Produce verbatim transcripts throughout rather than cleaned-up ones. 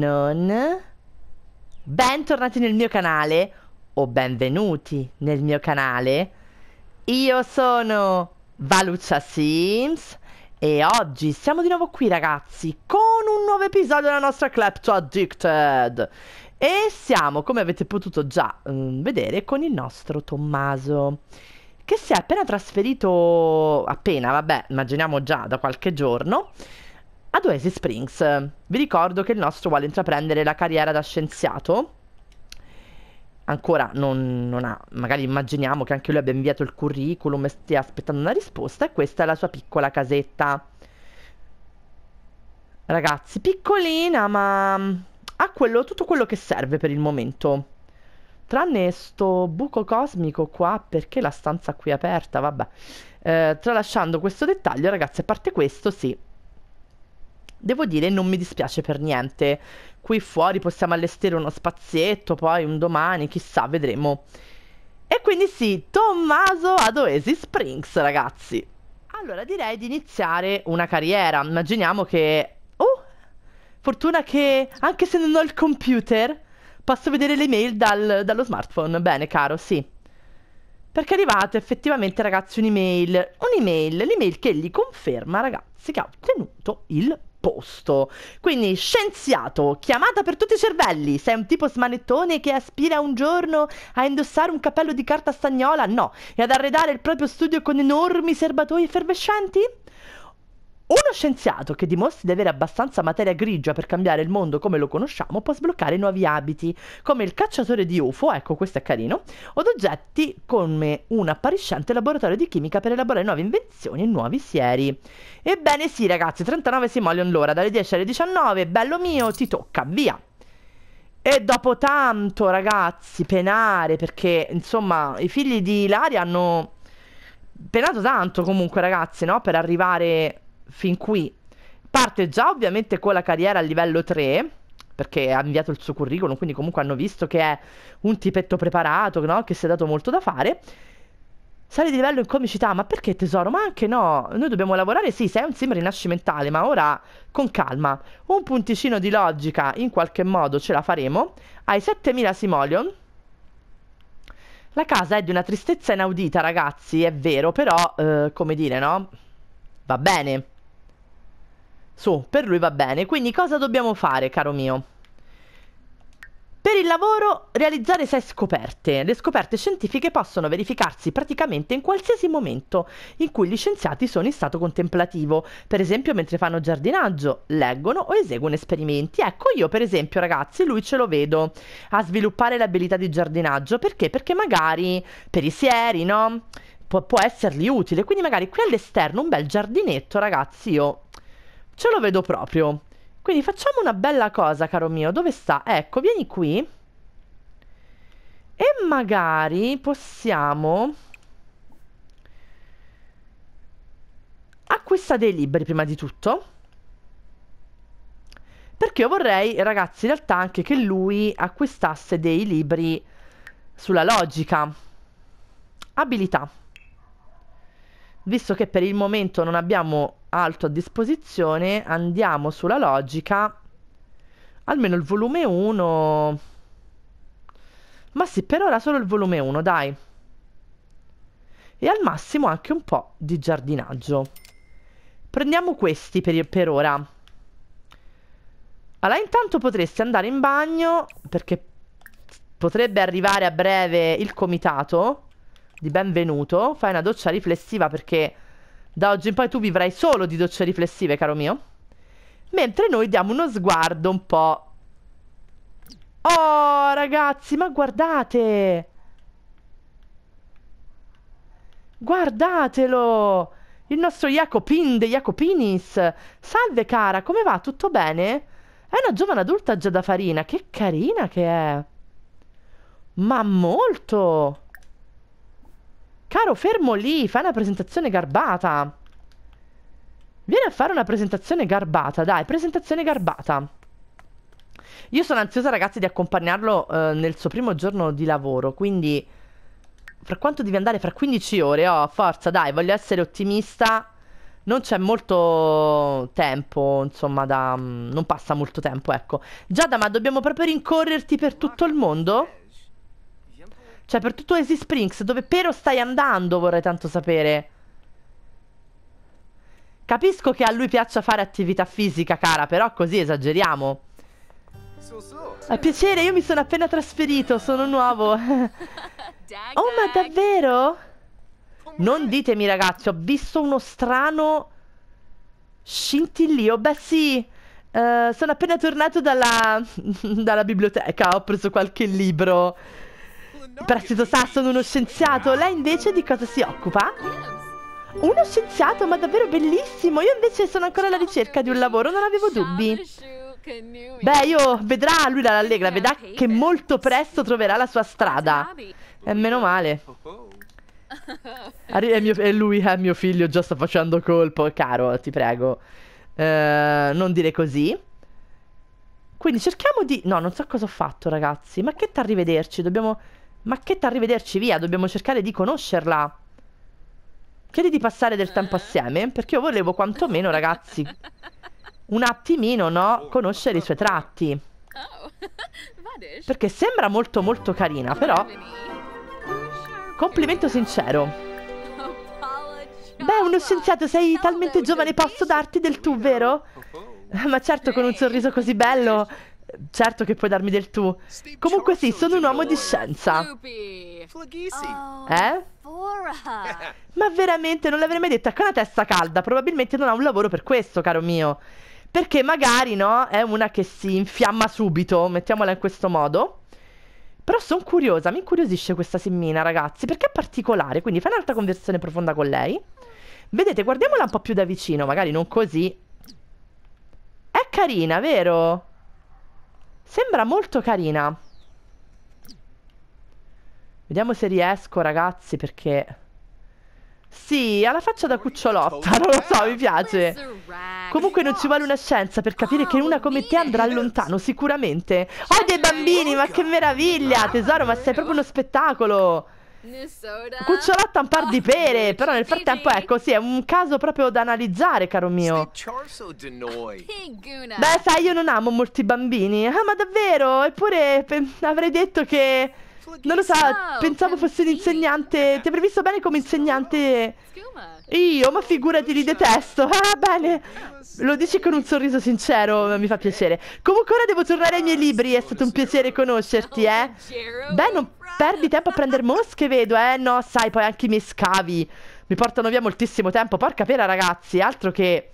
non. Bentornati nel mio canale, o benvenuti nel mio canale. Io sono Valuccia Sims e oggi siamo di nuovo qui, ragazzi, con un nuovo episodio della nostra Clepto Addicted. E siamo, come avete potuto già um, vedere, con il nostro Tommaso, che si è appena trasferito, appena, vabbè, immaginiamo già da qualche giorno, ad Oasis Springs. Vi ricordo che il nostro vuole intraprendere la carriera da scienziato. Ancora non, non ha, magari immaginiamo che anche lui abbia inviato il curriculum e stia aspettando una risposta, e questa è la sua piccola casetta. Ragazzi, piccolina, ma ha quello, tutto quello che serve per il momento. Tranne sto buco cosmico qua, perché la stanza qui è aperta, vabbè. Eh, tralasciando questo dettaglio, ragazzi, a parte questo, sì, devo dire, non mi dispiace per niente. Qui fuori possiamo allestire uno spazietto, poi un domani, chissà, vedremo. E quindi sì, Tommaso ad Oasis Springs, ragazzi. Allora, direi di iniziare una carriera. Immaginiamo che... Oh! Fortuna che, anche se non ho il computer, posso vedere le mail dal, dallo smartphone. Bene, caro, sì. Perché è arrivata effettivamente, ragazzi, un'email. Un'email, l'email che gli conferma, ragazzi, che ha ottenuto il posto. Quindi, scienziato, chiamata per tutti i cervelli. Sei un tipo smanettone che aspira un giorno a indossare un cappello di carta stagnola? No. E ad arredare il proprio studio con enormi serbatoi effervescenti? Uno scienziato che dimostri di avere abbastanza materia grigia per cambiare il mondo come lo conosciamo può sbloccare nuovi abiti, come il cacciatore di U F O, ecco questo è carino, o oggetti come un appariscente laboratorio di chimica per elaborare nuove invenzioni e nuovi sieri. Ebbene sì, ragazzi, trentanove Simoleon l'ora, dalle dieci alle diciannove, bello mio, ti tocca, via! E dopo tanto, ragazzi, penare, perché, insomma, i figli di Ilaria hanno penato tanto comunque, ragazzi, no? Per arrivare fin qui. Parte già ovviamente con la carriera a livello tre, perché ha inviato il suo curriculum, quindi comunque hanno visto che è un tipetto preparato, no? Che si è dato molto da fare. Sale di livello in comicità, ma perché, tesoro? Ma anche no, noi dobbiamo lavorare, sì, sei un sim rinascimentale, ma ora con calma, un punticino di logica in qualche modo ce la faremo. Hai settemila Simoleon. La casa è di una tristezza inaudita, ragazzi, è vero, però eh, come dire, no? Va bene. Su, per lui va bene. Quindi cosa dobbiamo fare, caro mio? Per il lavoro, realizzare sei scoperte. Le scoperte scientifiche possono verificarsi praticamente in qualsiasi momento in cui gli scienziati sono in stato contemplativo, per esempio mentre fanno giardinaggio, leggono o eseguono esperimenti. Ecco, io per esempio, ragazzi, lui ce lo vedo a sviluppare l'abilità di giardinaggio. Perché? Perché magari per i sieri, no? Pu- può essergli utile. Quindi magari qui all'esterno un bel giardinetto, ragazzi, io ce lo vedo proprio. Quindi facciamo una bella cosa, caro mio. Dove sta? Ecco, vieni qui. E magari possiamo... acquista dei libri prima di tutto. Perché io vorrei, ragazzi, in realtà anche che lui acquistasse dei libri sulla logica. Abilità. Visto che per il momento non abbiamo altro a disposizione, andiamo sulla logica, almeno il volume uno, ma sì, per ora solo il volume uno, dai, e al massimo anche un po' di giardinaggio. Prendiamo questi per, per ora. Allora, intanto potresti andare in bagno, perché potrebbe arrivare a breve il comitato di benvenuto. Fai una doccia riflessiva, perché da oggi in poi tu vivrai solo di docce riflessive, caro mio. Mentre noi diamo uno sguardo un po'... Oh, ragazzi, ma guardate! Guardatelo! Il nostro Jacopin de Jacopinis! Salve, cara, come va? Tutto bene? È una giovane adulta, Giada Farina. Che carina che è! Ma molto! Caro, fermo lì, fai una presentazione garbata. Vieni a fare una presentazione garbata, dai, presentazione garbata. Io sono ansiosa, ragazzi, di accompagnarlo eh, nel suo primo giorno di lavoro, quindi... Fra quanto devi andare? Fra quindici ore, oh, forza, dai, voglio essere ottimista non c'è molto tempo, insomma, da... non passa molto tempo, ecco. Giada, ma dobbiamo proprio rincorrerti per tutto il mondo? Cioè, per tutto Oasis Springs, dove però stai andando, vorrei tanto sapere. Capisco che a lui piaccia fare attività fisica, cara, però così esageriamo. A piacere, io mi sono appena trasferito, sono nuovo. Oh, ma davvero? Non ditemi, ragazzi, ho visto uno strano scintillio. Beh, sì, uh, sono appena tornato dalla, dalla biblioteca, ho preso qualche libro. Prestito sa, sono uno scienziato. Lei invece di cosa si occupa? Uno scienziato, ma davvero bellissimo. Io invece sono ancora alla ricerca di un lavoro, non avevo dubbi. Beh, io vedrà, lui l'allegra, vedrà che molto presto troverà la sua strada. E meno male. Arri- è mio, è lui, è mio figlio, già sta facendo colpo. Caro, ti prego, eh, non dire così. Quindi cerchiamo di... No, non so cosa ho fatto, ragazzi. Ma che t'arrivederci, dobbiamo... Ma che t'arrivederci, via, dobbiamo cercare di conoscerla. Chiedi di passare del tempo assieme, perché io volevo quantomeno, ragazzi... un attimino, no? Conoscere i suoi tratti. Perché sembra molto molto carina, però... Complimento sincero. Beh, uno scienziato, sei talmente giovane, posso darti del tu, vero? Ma certo, con un sorriso così bello... Certo che puoi darmi del tu. Comunque sì, sono un uomo di scienza. Eh? Ma veramente, non l'avrei mai detta. Con la testa calda, probabilmente non ha un lavoro per questo, caro mio. Perché magari, no, è una che si infiamma subito, mettiamola in questo modo. Però sono curiosa, mi incuriosisce questa Simmina, ragazzi, perché è particolare. Quindi fai un'altra conversazione profonda con lei. Vedete, guardiamola un po' più da vicino, magari non così. È carina, vero? Sembra molto carina. Vediamo se riesco, ragazzi, perché... Sì, ha la faccia da cucciolotta, non lo so, mi piace. Comunque non ci vuole una scienza per capire che una come te andrà lontano, sicuramente. Oh, dei bambini, ma che meraviglia, tesoro, ma sei proprio uno spettacolo. Cucciolotta un par di pere. Però nel frattempo, ecco, sì, è un caso proprio da analizzare, caro mio. Beh, sai, io non amo molti bambini. Ah, ma davvero? Eppure avrei detto che... Non lo so, pensavo fossi un insegnante. Ti avrei visto bene come insegnante. Io, ma figurati, li detesto. Ah, bene. Lo dici con un sorriso sincero, mi fa piacere. Comunque ora devo tornare ai miei libri. È stato un piacere conoscerti, eh. Beh, non perdi tempo a prendere mosche, vedo, eh. No, sai, poi anche i miei scavi mi portano via moltissimo tempo. Porca pera, ragazzi, altro che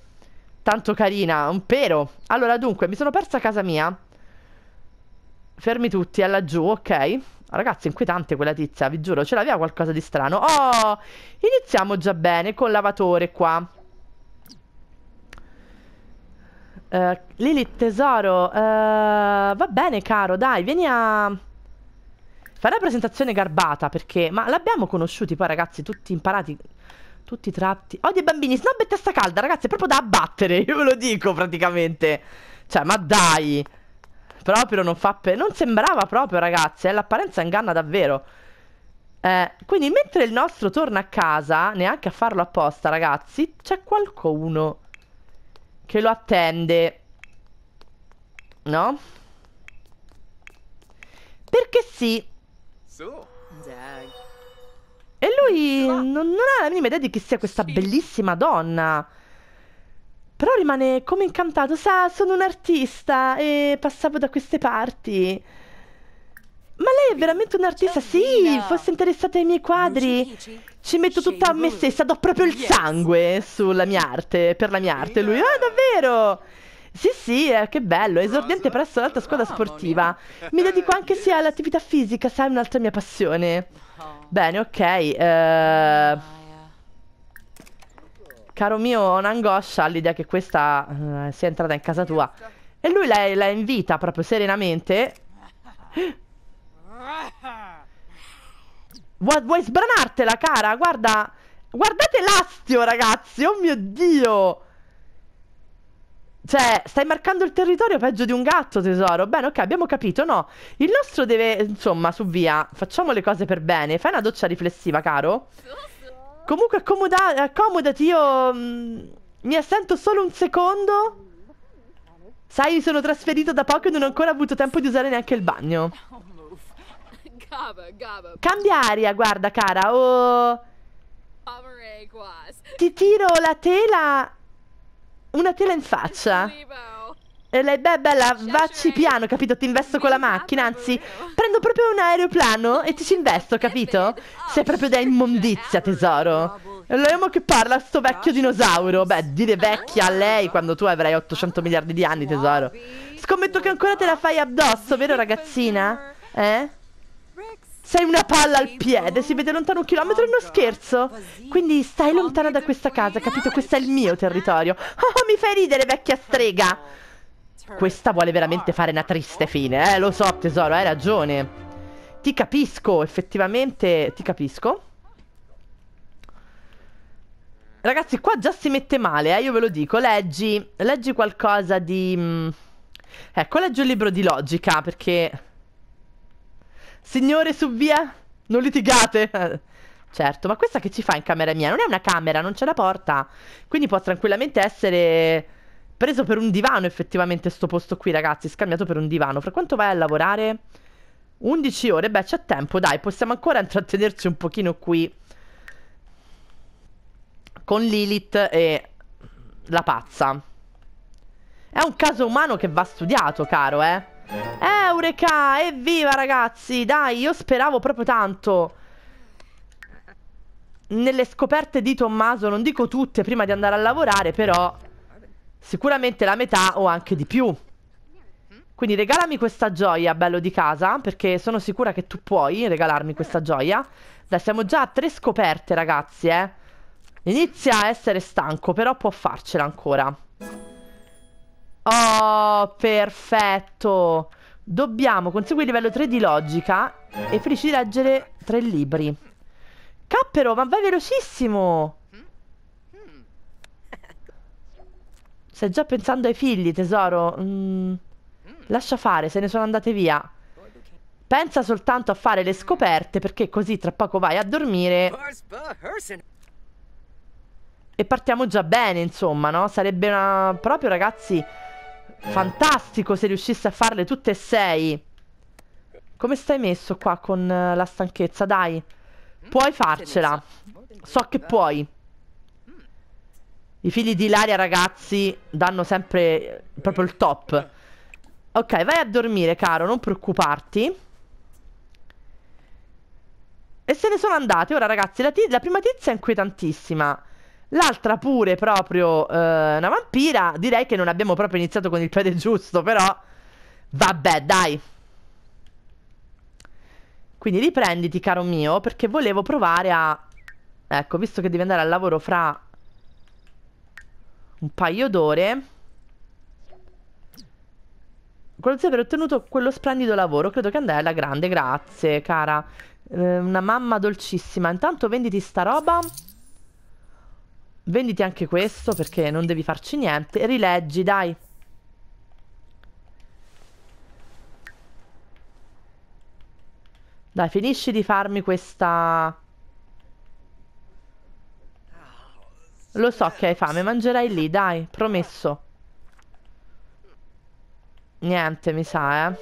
tanto carina, un pero. Allora, dunque, mi sono persa a casa mia. Fermi tutti, è laggiù, ok. Ragazzi, inquietante quella tizia, vi giuro, ce l'aveva qualcosa di strano. Oh, iniziamo già bene col lavatore qua. uh, Lilith, tesoro, uh, va bene, caro, dai, vieni a fare una presentazione garbata, perché... Ma l'abbiamo conosciuti poi, ragazzi, tutti imparati, tutti tratti. Oh, dei bambini, snob e testa calda, ragazzi, è proprio da abbattere, io ve lo dico praticamente. Cioè, ma dai. Proprio non fa per... Non sembrava proprio, ragazzi, eh? L'apparenza inganna davvero. eh, Quindi mentre il nostro torna a casa, neanche a farlo apposta, ragazzi, c'è qualcuno che lo attende, no? Perché sì. E lui non, non ha la minima idea di chi sia questa bellissima donna. Però rimane come incantato. Sa, sono un artista e passavo da queste parti. Ma lei è veramente un artista? Sì, fosse interessata ai miei quadri. Ci metto tutta me stessa, do proprio il sangue sulla mia arte, per la mia arte. Lui, ah, davvero? Sì, sì, eh, che bello, esordiente presso l'altra squadra sportiva. Mi dedico anche sia all'attività fisica, sai, un'altra mia passione. Bene, ok. Eh... Caro mio, ho un'angoscia all'idea che questa uh, sia entrata in casa tua. E lui la, la invita proprio serenamente. Vuoi, vuoi sbranartela, cara? Guarda, guardate l'astio, ragazzi. Oh mio Dio. Cioè, stai marcando il territorio peggio di un gatto, tesoro. Bene, ok, abbiamo capito, no? Il nostro deve, insomma, su via. Facciamo le cose per bene. Fai una doccia riflessiva, caro. Comunque accomoda accomodati, io mh, mi assento solo un secondo. Sai, mi sono trasferito da poco e non ho ancora avuto tempo di usare neanche il bagno. Cambia aria, guarda cara, o... ti tiro la tela... una tela in faccia. E lei, beh, bella, vacci piano, capito? Ti investo con la macchina, anzi, prendo proprio un aeroplano e ti ci investo, capito? Sei proprio da immondizia, tesoro. E l'uomo che parla, sto vecchio dinosauro. Beh, dire vecchia a lei quando tu avrai ottocento miliardi di anni, tesoro. Scommetto che ancora te la fai addosso, vero ragazzina? Eh? Sei una palla al piede, si vede lontano un chilometro, è uno scherzo. Quindi stai lontana da questa casa, capito? Questo è il mio territorio. Oh, mi fai ridere, vecchia strega. Questa vuole veramente fare una triste fine. Eh, lo so, tesoro, hai ragione. Ti capisco, effettivamente ti capisco. Ragazzi, qua già si mette male, eh, io ve lo dico. Leggi, leggi qualcosa di... ecco, leggi un libro di logica, perché... Signore, su via, non litigate. Certo, ma questa che ci fa in camera mia? Non è una camera, non c'è la porta. Quindi può tranquillamente essere preso per un divano, effettivamente, sto posto qui, ragazzi. Scambiato per un divano. Fra quanto vai a lavorare? undici ore? Beh, c'è tempo, dai. Possiamo ancora intrattenerci un pochino qui con Lilith e la pazza. È un caso umano che va studiato, caro, eh. Eureka, evviva ragazzi, dai, io speravo proprio tanto nelle scoperte di Tommaso, non dico tutte prima di andare a lavorare, però sicuramente la metà o anche di più. Quindi regalami questa gioia, bello di casa, perché sono sicura che tu puoi regalarmi questa gioia. Dai, siamo già a tre scoperte ragazzi, eh. Inizia a essere stanco, però può farcela ancora. Oh, perfetto. Dobbiamo conseguire il livello tre di logica e finisci di leggere tre libri. Cappero, ma vai velocissimo. Stai già pensando ai figli, tesoro. Mm, lascia fare, se ne sono andate via. Pensa soltanto a fare le scoperte, perché così tra poco vai a dormire e partiamo già bene, insomma, no? Sarebbe una... proprio, ragazzi, fantastico se riuscisse a farle tutte e sei. Come stai messo qua con la stanchezza? Dai, puoi farcela. So che puoi. I figli di Ilaria, ragazzi, danno sempre proprio il top. Ok, vai a dormire, caro, non preoccuparti. E se ne sono andate. Ora, ragazzi, la, la prima tizia è inquietantissima. L'altra pure proprio eh, una vampira. Direi che non abbiamo proprio iniziato con il piede giusto, però vabbè, dai. Quindi riprenditi, caro mio, perché volevo provare a... ecco, visto che devi andare al lavoro fra un paio d'ore, quello di aver ottenuto quello splendido lavoro, credo che andai alla grande. Grazie, cara, eh, una mamma dolcissima. Intanto venditi sta roba. Venditi anche questo, perché non devi farci niente. E rileggi, dai. Dai, finisci di farmi questa... Lo so che hai fame, mangerai lì, dai. Promesso. Niente, mi sa, eh.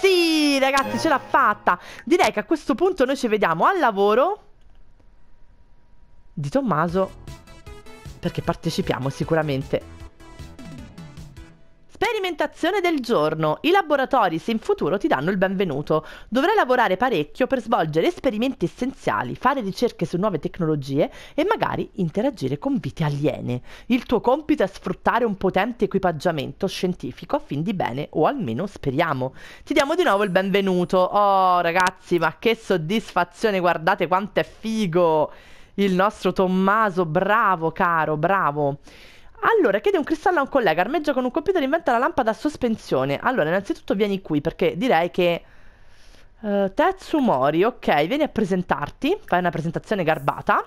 Sì, ragazzi, ce l'ha fatta. Direi che a questo punto noi ci vediamo al lavoro di Tommaso, perché partecipiamo sicuramente. Sperimentazione del giorno. I laboratori se in futuro ti danno il benvenuto. Dovrai lavorare parecchio per svolgere esperimenti essenziali, fare ricerche su nuove tecnologie e magari interagire con vite aliene. Il tuo compito è sfruttare un potente equipaggiamento scientifico a fin di bene, o almeno speriamo. Ti diamo di nuovo il benvenuto. Oh ragazzi, ma che soddisfazione, guardate quanto è figo il nostro Tommaso, bravo caro, bravo. Allora, chiedi un cristallo a un collega, armeggia con un computer e inventa la lampada a sospensione. Allora, innanzitutto vieni qui, perché direi che... Uh, Tetsu Mori, ok, vieni a presentarti, fai una presentazione garbata.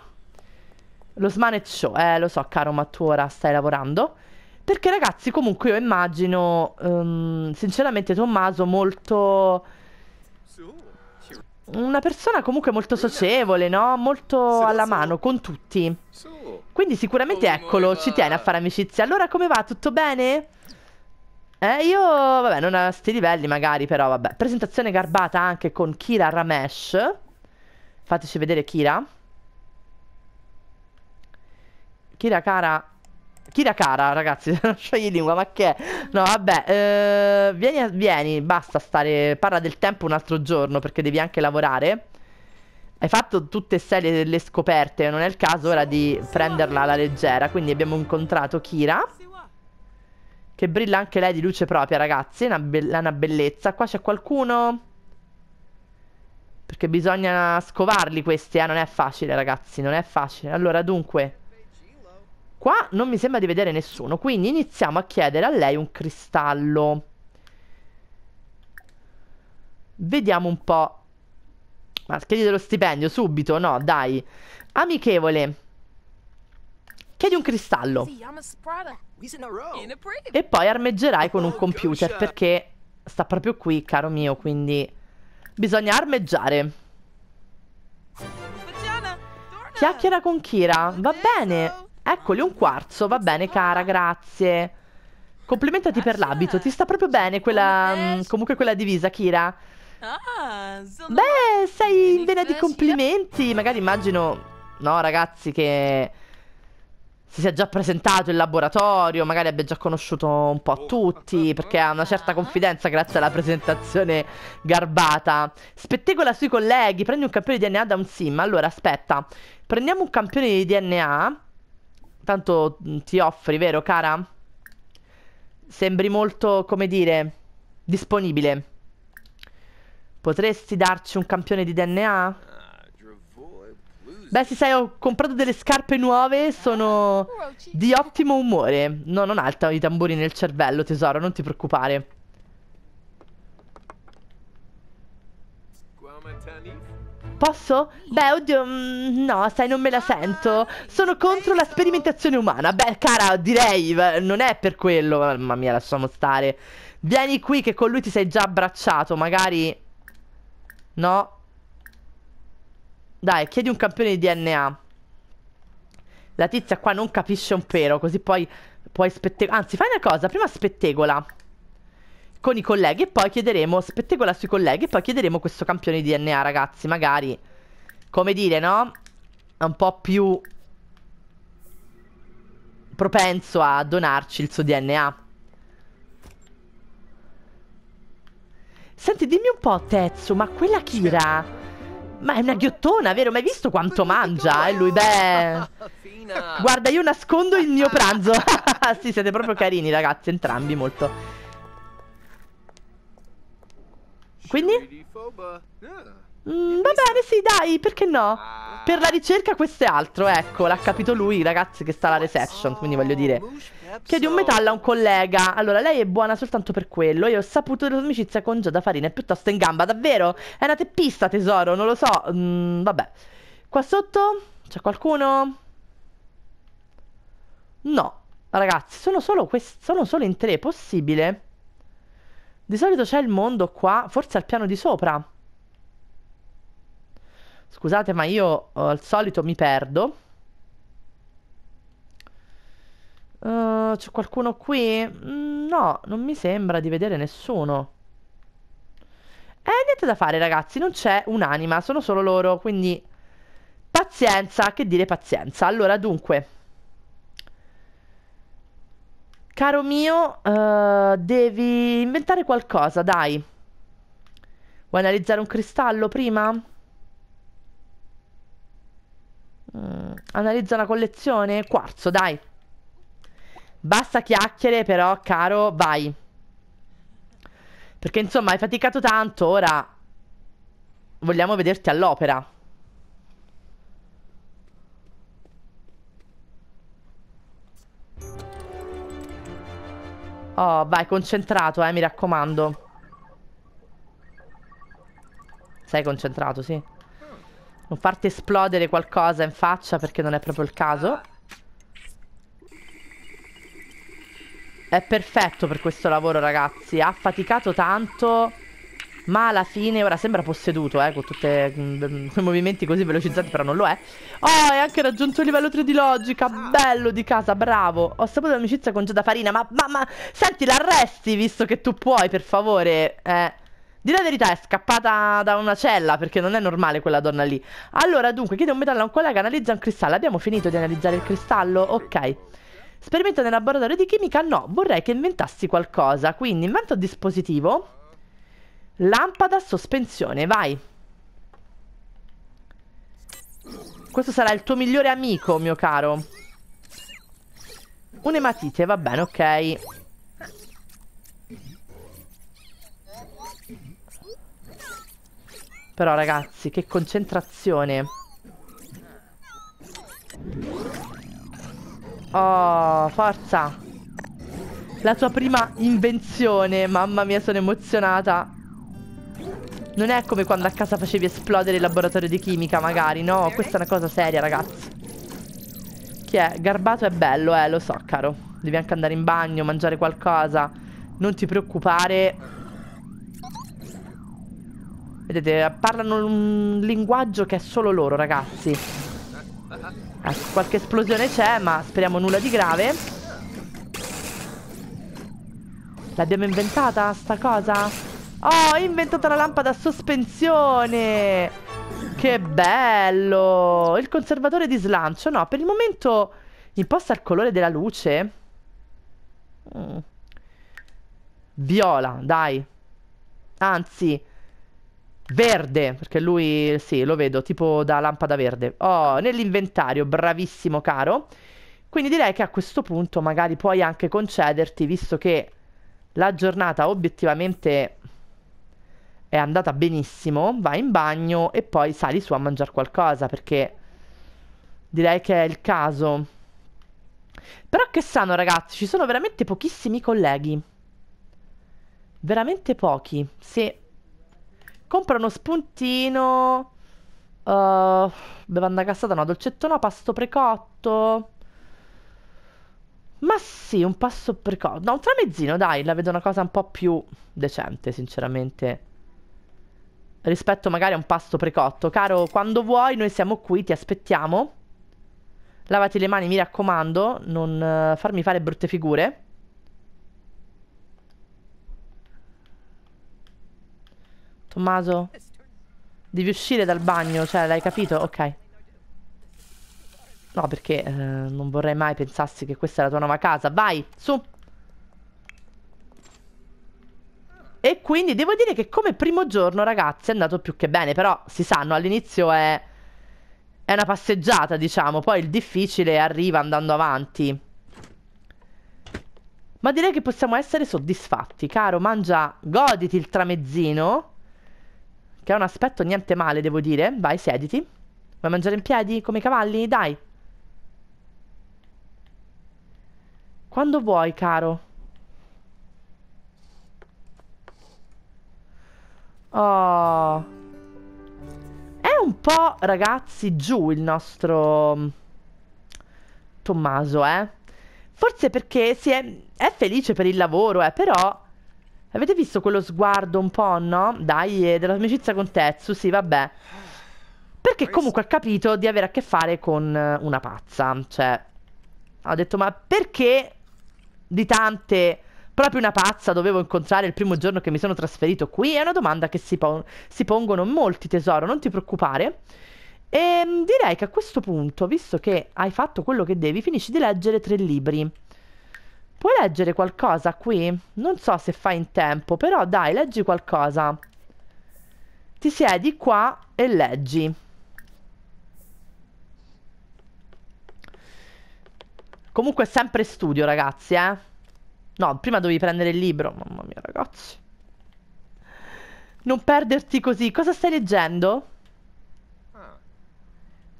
Lo Smanet Show, eh, lo so caro, ma tu ora stai lavorando. Perché ragazzi, comunque io immagino, um, sinceramente Tommaso molto... una persona comunque molto socievole, no? Molto alla mano con tutti. Quindi sicuramente, eccolo, ci tiene a fare amicizia. Allora come va? Tutto bene? Eh, io, vabbè, non a sti livelli magari, però vabbè. Presentazione garbata anche con Kira Ramesh. Fateci vedere Kira. Kira cara... Kira cara, ragazzi, non sciogli lingua, ma che è? No, vabbè, eh, vieni, vieni, basta stare... Parla del tempo un altro giorno, perché devi anche lavorare. Hai fatto tutte e sei le, le scoperte, non è il caso ora di prenderla alla leggera. Quindi abbiamo incontrato Kira, che brilla anche lei di luce propria, ragazzi. È una, be una bellezza. Qua c'è qualcuno? Perché bisogna scovarli questi, eh. Non è facile, ragazzi. Non è facile. Allora, dunque, qua non mi sembra di vedere nessuno. Quindi iniziamo a chiedere a lei un cristallo. Vediamo un po'. Ma chiedi dello stipendio subito. No, dai. Amichevole, chiedi un cristallo e poi armeggerai con un computer, perché sta proprio qui, caro mio. Quindi bisogna armeggiare. Chiacchiera con Kira. Va bene. Eccoli, un quarzo. Va bene, cara, grazie. Complimentati per l'abito. Ti sta proprio bene quella, comunque quella divisa, Kira. Beh, sei in vena di complimenti. Magari immagino, no, ragazzi, che si sia già presentato in laboratorio, magari abbia già conosciuto un po' tutti, perché ha una certa confidenza grazie alla presentazione garbata. Spettegola sui colleghi, prendi un campione di D N A da un sim. Allora, aspetta, prendiamo un campione di D N A. Tanto ti offri, vero, cara? Sembri molto, come dire, disponibile. Potresti darci un campione di D N A? Beh, sì, sai, ho comprato delle scarpe nuove, sono di ottimo umore. No, non alta i tamburi nel cervello, tesoro, non ti preoccupare. Posso? Beh, oddio, mh, no, sai, non me la sento. Sono contro la sperimentazione umana. Beh, cara, direi, non è per quello. Mamma mia, lasciamo stare. Vieni qui che con lui ti sei già abbracciato, magari... No. Dai, chiedi un campione di D N A. La tizia qua non capisce un pero, così poi puoi spettegolare. Anzi, fai una cosa, prima spettegola con i colleghi e poi chiederemo, spettegola sui colleghi e poi chiederemo questo campione di D N A, ragazzi. Magari, come dire, no? È un po' più propenso a donarci il suo D N A. Senti, dimmi un po', Tetsu, ma quella Kira... Ma è una ghiottona, vero? Ma hai visto quanto mangia? E eh, lui, beh... Guarda, io nascondo il mio pranzo. Sì, siete proprio carini, ragazzi, entrambi, molto. Quindi? Mm, va bene, sì, dai, perché no? Per la ricerca questo è altro, ecco. L'ha capito lui, ragazzi, che sta alla reception. Quindi voglio dire, chiedi un metallo a un collega. Allora, lei è buona soltanto per quello. Io ho saputo dell'amicizia con Giada Farina, è piuttosto in gamba, davvero? È una teppista, tesoro, non lo so. mm, Vabbè. Qua sotto c'è qualcuno? No, ragazzi, sono solo, sono solo in tre, possibile? Di solito c'è il mondo qua, forse al piano di sopra. Scusate, ma io oh, al solito mi perdo. uh, C'è qualcuno qui? Mm, no, non mi sembra di vedere nessuno. Eh, niente da fare, ragazzi, non c'è un'anima, sono solo loro, quindi pazienza, che dire pazienza. Allora, dunque, caro mio, uh, devi inventare qualcosa, dai. Vuoi analizzare un cristallo prima? Mm, analizza una collezione. Quarzo, dai. Basta chiacchiere però, caro, vai. Perché insomma hai faticato tanto, ora vogliamo vederti all'opera. Oh, vai, concentrato, eh, mi raccomando. Sei concentrato, sì. Non farti esplodere qualcosa in faccia, perché non è proprio il caso. È perfetto per questo lavoro, ragazzi. Ha faticato tanto. ma alla fine ora sembra posseduto, eh, con tutti quei movimenti così velocizzati, però non lo è. Oh, e anche raggiunto il livello tre di logica, bello di casa, bravo. Ho saputo l'amicizia con Giada Farina, ma, ma, ma, senti, l'arresti, visto che tu puoi, per favore, eh. Di la verità, è scappata da una cella, perché non è normale quella donna lì. Allora, dunque, chiede un metallo a un collega, analizza un cristallo. Abbiamo finito di analizzare il cristallo? Ok. Sperimento nel laboratorio di chimica? No, vorrei che inventassi qualcosa. Quindi, invento dispositivo. Lampada, sospensione, vai. Questo sarà il tuo migliore amico, mio caro. Un'ematite, va bene, ok. Però ragazzi, che concentrazione. Oh, forza. La tua prima invenzione. Mamma mia, sono emozionata. Non è come quando a casa facevi esplodere il laboratorio di chimica, magari, no? Questa è una cosa seria, ragazzi. Chi è? Garbato è bello, eh, lo so, caro. Devi anche andare in bagno, mangiare qualcosa. Non ti preoccupare. Vedete, parlano un linguaggio che è solo loro, ragazzi. Ecco, qualche esplosione c'è, ma speriamo nulla di grave. L'abbiamo inventata, sta cosa? Oh, ho inventato la lampada a sospensione! Che bello! Il conservatore di slancio, no, per il momento imposta il colore della luce. Mm. Viola, dai. Anzi... verde, perché lui, sì, lo vedo, tipo da lampada verde. Oh, nell'inventario, bravissimo caro. Quindi direi che a questo punto magari puoi anche concederti, visto che la giornata obiettivamente è andata benissimo. Vai in bagno e poi sali su a mangiare qualcosa, perché direi che è il caso. Però che sano, ragazzi, ci sono veramente pochissimi colleghi. Veramente pochi, sì. Compra uno spuntino, uh, bevanda gassata no, dolcetto no, pasto precotto. Ma sì, un pasto precotto, no, un tramezzino, dai, la vedo una cosa un po' più decente, sinceramente, rispetto magari a un pasto precotto. Caro, quando vuoi noi siamo qui, ti aspettiamo. Lavati le mani, mi raccomando, non uh, farmi fare brutte figure. Tommaso, devi uscire dal bagno, cioè, l'hai capito? Ok. No, perché eh, non vorrei mai pensassi che questa è la tua nuova casa. Vai, su. E quindi devo dire che come primo giorno, ragazzi, è andato più che bene. Però, si sanno, all'inizio è... è una passeggiata, diciamo. Poi il difficile arriva andando avanti. Ma direi che possiamo essere soddisfatti. Caro, mangia, goditi il tramezzino, che è un aspetto niente male, devo dire. Vai, siediti. Vuoi mangiare in piedi come i cavalli? Dai. Quando vuoi, caro. Oh. È un po', ragazzi, giù il nostro Tommaso, eh. Forse perché si è, è felice per il lavoro, eh, però... avete visto quello sguardo un po', no? Dai, eh, dell'amicizia con Tetsu, sì, vabbè. Perché comunque ha capito di avere a che fare con una pazza. Cioè, ha detto, ma perché di tante proprio una pazza dovevo incontrare il primo giorno che mi sono trasferito qui? È una domanda che si, pon si pongono molti, tesoro, non ti preoccupare. E direi che a questo punto, visto che hai fatto quello che devi, finisci di leggere tre libri. Puoi leggere qualcosa qui? Non so se fai in tempo, però dai, leggi qualcosa. Ti siedi qua e leggi. Comunque è sempre studio, ragazzi, eh. No, prima dovevi prendere il libro. Mamma mia, ragazzi. Non perderti così. Cosa stai leggendo?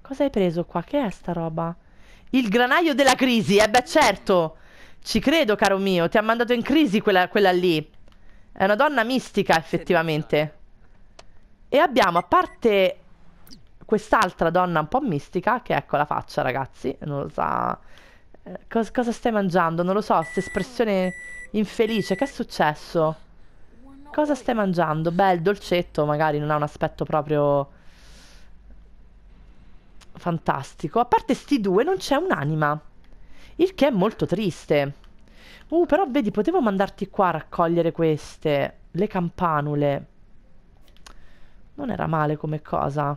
Cosa hai preso qua? Che è sta roba? Il granaio della crisi. Eh beh, certo. Ci credo, caro mio, ti ha mandato in crisi quella, quella lì. È una donna mistica, effettivamente. E abbiamo, a parte quest'altra donna un po' mistica, che ecco la faccia, ragazzi, non lo sa. Eh, cos cosa stai mangiando? Non lo so, questa espressione infelice, che è successo? Cosa stai mangiando? Beh, il dolcetto magari non ha un aspetto proprio fantastico. A parte sti due non c'è un'anima, il che è molto triste. Uh, però vedi, potevo mandarti qua a raccogliere queste, le campanule. Non era male come cosa.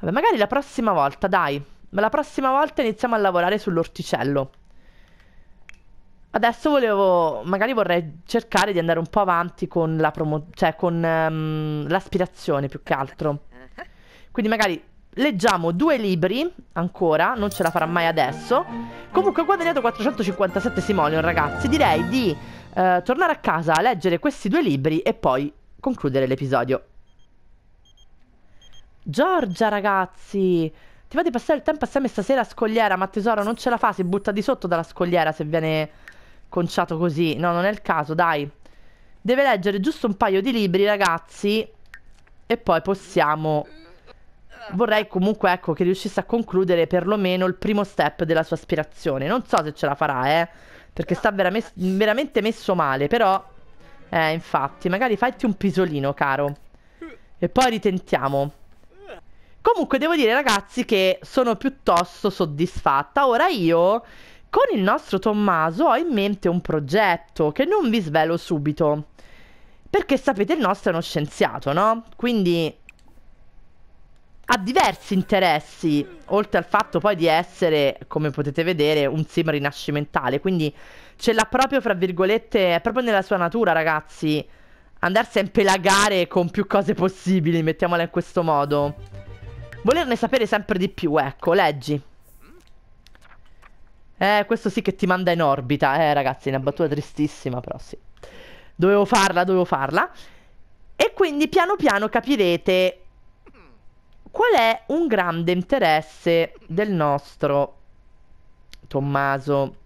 Vabbè, magari la prossima volta, dai. Ma la prossima volta iniziamo a lavorare sull'orticello. Adesso volevo... magari vorrei cercare di andare un po' avanti con la promo... cioè con um, l'aspirazione più che altro. Quindi magari... leggiamo due libri ancora, non ce la farà mai adesso. Comunque ho guadagnato quattrocentocinquantasette Simoleon, ragazzi. Direi di eh, tornare a casa a leggere questi due libri e poi concludere l'episodio. Giorgia, ragazzi, ti va di passare il tempo assieme stasera a scogliera? Ma tesoro, non ce la fa, si butta di sotto dalla scogliera se viene conciato così. No, non è il caso, dai. Deve leggere giusto un paio di libri, ragazzi, e poi possiamo... Vorrei comunque, ecco, che riuscisse a concludere perlomeno il primo step della sua aspirazione. Non so se ce la farà, eh, perché sta veramente, veramente messo male. Però, eh, infatti, magari fatti un pisolino, caro, e poi ritentiamo. Comunque devo dire, ragazzi, che sono piuttosto soddisfatta. Ora io, con il nostro Tommaso, ho in mente un progetto che non vi svelo subito, perché sapete il nostro è uno scienziato, no? Quindi... ha diversi interessi, oltre al fatto poi di essere, come potete vedere, un sim rinascimentale. Quindi ce l'ha proprio, fra virgolette, è proprio nella sua natura, ragazzi, andarsi a impelagare con più cose possibili, mettiamola in questo modo. Volerne sapere sempre di più, ecco, leggi. Eh, questo sì che ti manda in orbita, eh ragazzi, è una battuta tristissima, però sì. Dovevo farla, dovevo farla. E quindi piano piano capirete... qual è un grande interesse del nostro Tommaso.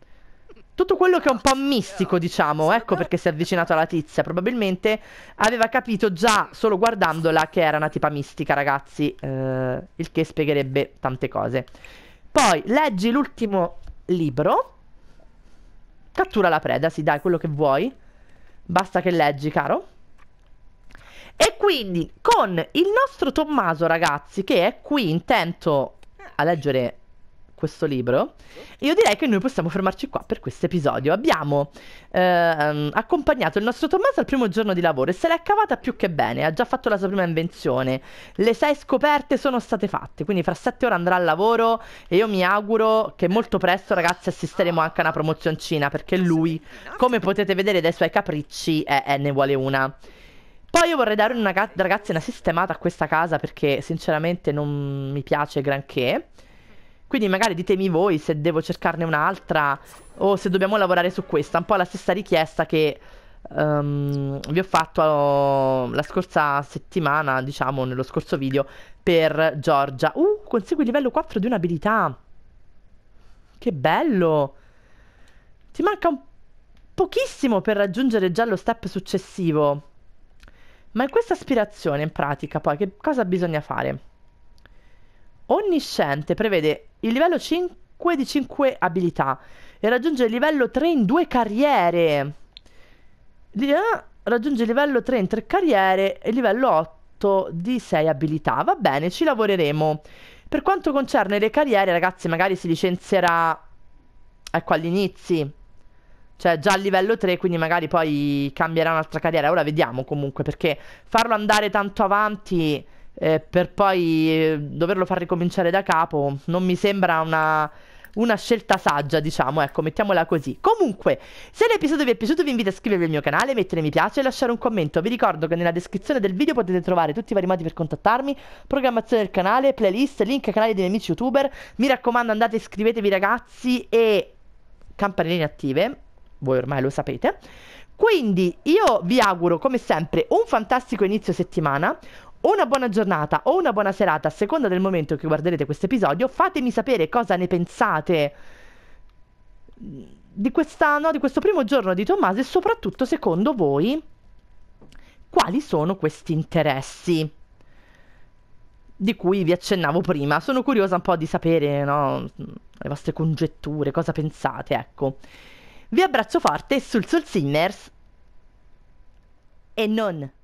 Tutto quello che è un po' mistico, diciamo. Ecco perché si è avvicinato alla tizia. Probabilmente aveva capito già solo guardandola che era una tipa mistica, ragazzi, eh, il che spiegherebbe tante cose. Poi leggi l'ultimo libro. Cattura la preda, sì, dai, quello che vuoi, basta che leggi, caro. E quindi con il nostro Tommaso, ragazzi, che è qui intento a leggere questo libro, io direi che noi possiamo fermarci qua per questo episodio. Abbiamo ehm, accompagnato il nostro Tommaso al primo giorno di lavoro e se l'è cavata più che bene. Ha già fatto la sua prima invenzione, le sei scoperte sono state fatte, quindi fra sette ore andrà al lavoro e io mi auguro che molto presto, ragazzi, assisteremo anche a una promozioncina, perché lui, come potete vedere dai suoi capricci, è, è, ne vuole una. Poi io vorrei dare una, ragazzi, una sistemata a questa casa, perché sinceramente non mi piace granché. Quindi magari ditemi voi se devo cercarne un'altra o se dobbiamo lavorare su questa. Un po' la stessa richiesta che um, vi ho fatto oh, la scorsa settimana, diciamo nello scorso video, per Giorgia. Uh, consegui il livello quattro di un'abilità. Che bello. Ti manca un pochissimo per raggiungere già lo step successivo. Ma in questa aspirazione, in pratica, poi, che cosa bisogna fare? Onnisciente prevede il livello cinque di cinque abilità e raggiunge il livello tre in due carriere. Raggiunge il livello tre in tre carriere e il livello otto di sei abilità. Va bene, ci lavoreremo. Per quanto concerne le carriere, ragazzi, magari si licenzierà, ecco, all'inizio. Cioè già a livello tre, quindi magari poi cambierà un'altra carriera. Ora vediamo comunque, perché farlo andare tanto avanti eh, per poi eh, doverlo far ricominciare da capo non mi sembra una, una scelta saggia, diciamo, ecco, mettiamola così. Comunque, se l'episodio vi è piaciuto vi invito a iscrivervi al mio canale, mettere mi piace e lasciare un commento. Vi ricordo che nella descrizione del video potete trovare tutti i vari modi per contattarmi, programmazione del canale, playlist, link ai canali dei miei amici youtuber. Mi raccomando, andate, iscrivetevi, ragazzi, e campanelline attive. Voi ormai lo sapete. Quindi io vi auguro come sempre un fantastico inizio settimana, una buona giornata o una buona serata a seconda del momento che guarderete questo episodio. Fatemi sapere cosa ne pensate di, questa, no, di questo primo giorno di Tommaso e soprattutto, secondo voi, quali sono questi interessi di cui vi accennavo prima. Sono curiosa un po' di sapere, no, le vostre congetture, cosa pensate, ecco. Vi abbraccio forte sul Soul Sinners. e non